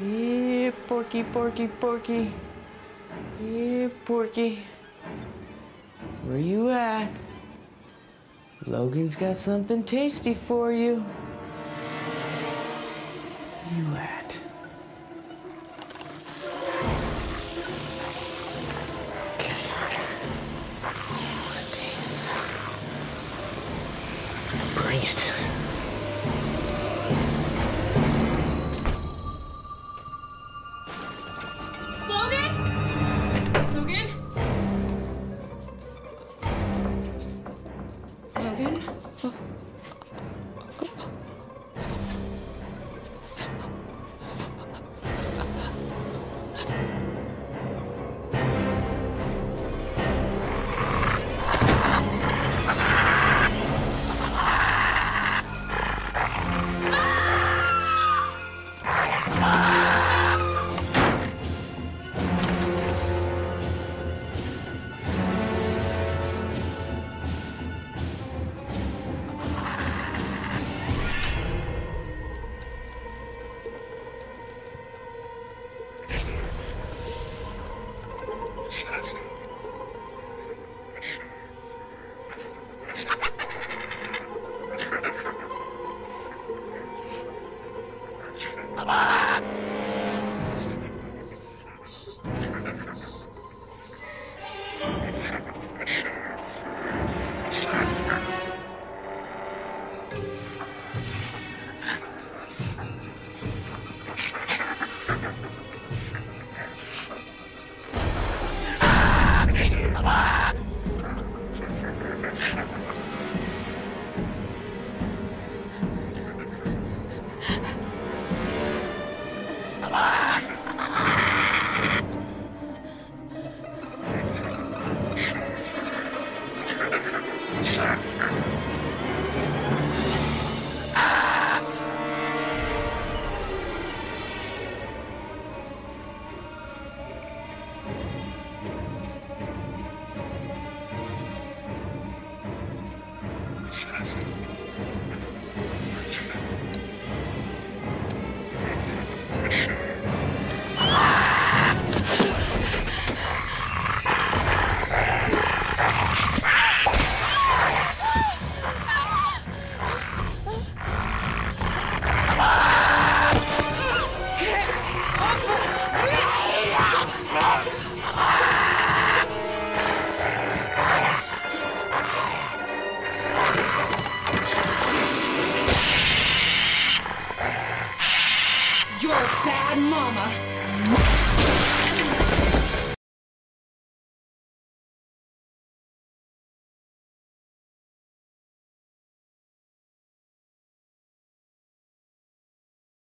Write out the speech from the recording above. Yeah, Porky, Porky, Porky. Yeah, Porky. Where you at? Logan's got something tasty for you. Where you at? Bad mama.